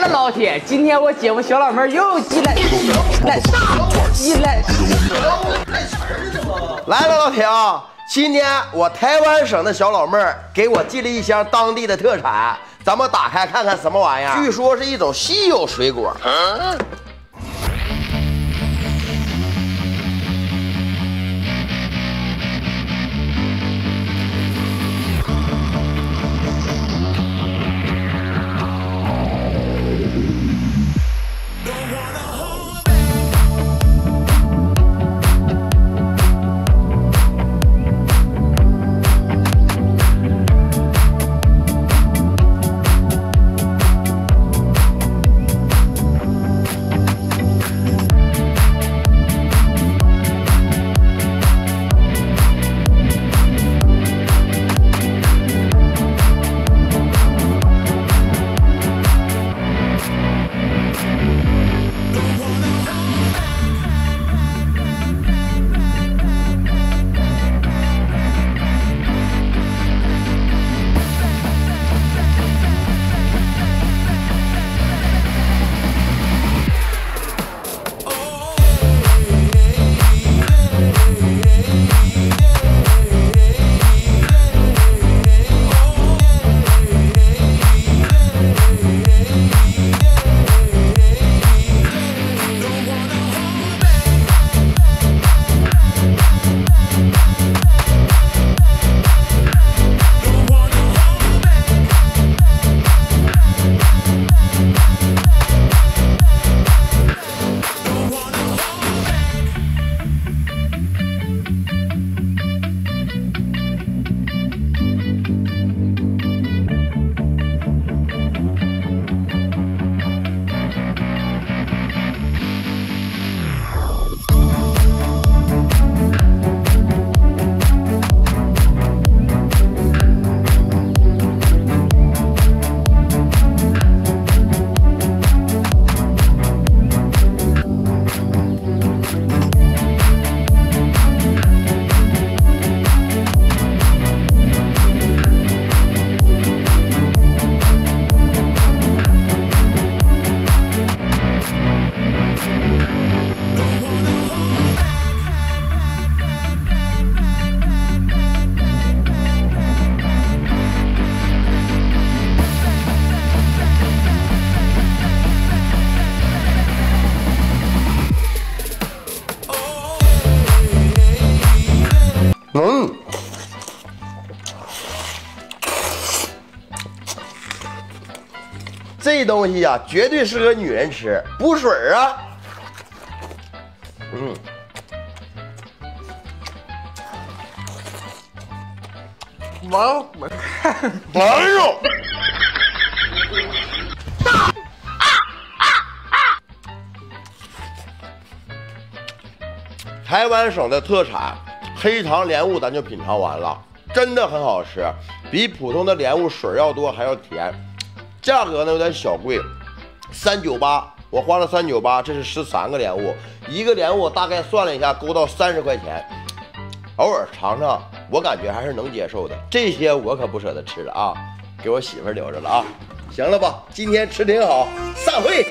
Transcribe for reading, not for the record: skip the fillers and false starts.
了，老铁！今天我姐夫小老妹又进来，来了，老铁啊！今天我台湾省的小老妹给我寄了一箱当地的特产，咱们打开看看什么玩意儿。据说是一种稀有水果。这东西啊，绝对适合女人吃，补水啊。王肉，台湾省的特产黑糖莲雾，咱就品尝完了，真的很好吃，比普通的莲雾水要多，还要甜。价格呢有点小贵，398，我花了398，这是13个莲雾，一个莲雾大概算了一下，勾到30块钱，偶尔尝尝，我感觉还是能接受的。这些我可不舍得吃了啊，给我媳妇留着了啊。行了吧，今天吃挺好，散会。